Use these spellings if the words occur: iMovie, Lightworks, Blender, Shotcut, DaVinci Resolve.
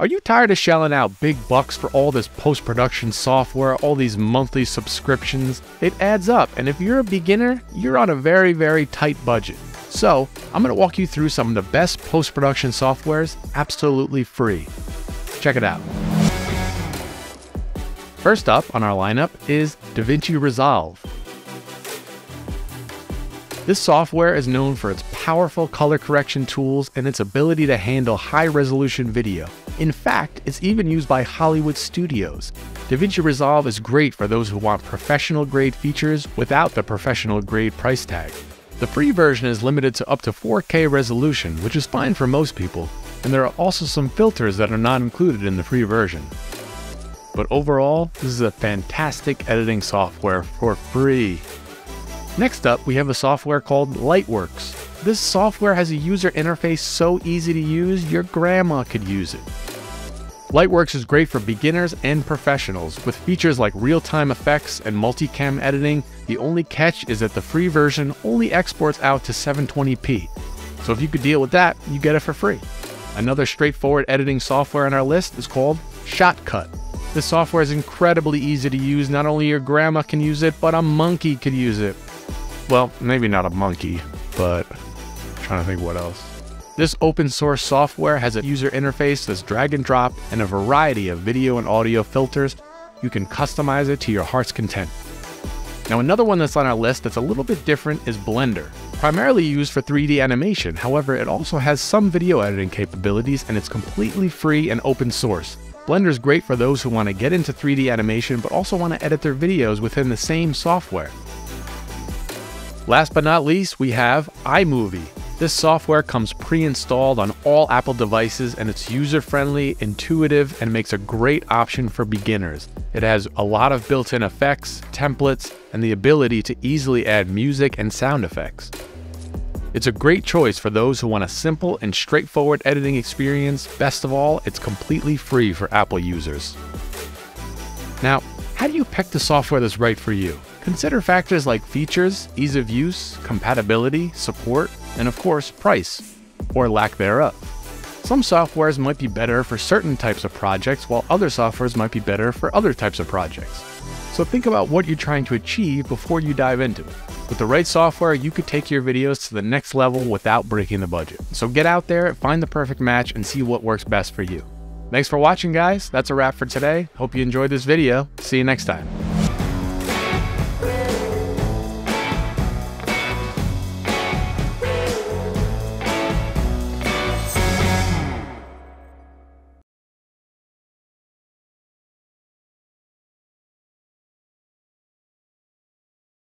Are you tired of shelling out big bucks for all this post-production software, all these monthly subscriptions? It adds up, and if you're a beginner, you're on a very, very tight budget. So, I'm going to walk you through some of the best post-production softwares absolutely free. Check it out. First up on our lineup is DaVinci Resolve. This software is known for its powerful color correction tools and its ability to handle high-resolution video. In fact, it's even used by Hollywood studios. DaVinci Resolve is great for those who want professional-grade features without the professional-grade price tag. The free version is limited to up to 4K resolution, which is fine for most people, and there are also some filters that are not included in the free version. But overall, this is a fantastic editing software for free. Next up, we have a software called Lightworks. This software has a user interface so easy to use, your grandma could use it. Lightworks is great for beginners and professionals, with features like real-time effects and multicam editing. The only catch is that the free version only exports out to 720p. So if you could deal with that, you get it for free. Another straightforward editing software on our list is called Shotcut. This software is incredibly easy to use. Not only your grandma can use it, but a monkey could use it. Well, maybe not a monkey, but I'm trying to think what else. This open source software has a user interface that's drag and drop and a variety of video and audio filters. You can customize it to your heart's content. Now, another one that's on our list that's a little bit different is Blender. Primarily used for 3D animation, however, it also has some video editing capabilities and it's completely free and open source. Blender is great for those who want to get into 3D animation but also want to edit their videos within the same software. Last but not least, we have iMovie. This software comes pre-installed on all Apple devices and it's user-friendly, intuitive, and makes a great option for beginners. It has a lot of built-in effects, templates, and the ability to easily add music and sound effects. It's a great choice for those who want a simple and straightforward editing experience. Best of all, it's completely free for Apple users. Now, how do you pick the software that's right for you? Consider factors like features, ease of use, compatibility, support, and of course, price, or lack thereof. Some softwares might be better for certain types of projects, while other softwares might be better for other types of projects. So think about what you're trying to achieve before you dive into it. With the right software, you could take your videos to the next level without breaking the budget. So get out there, find the perfect match, and see what works best for you. Thanks for watching, guys. That's a wrap for today. Hope you enjoyed this video. See you next time.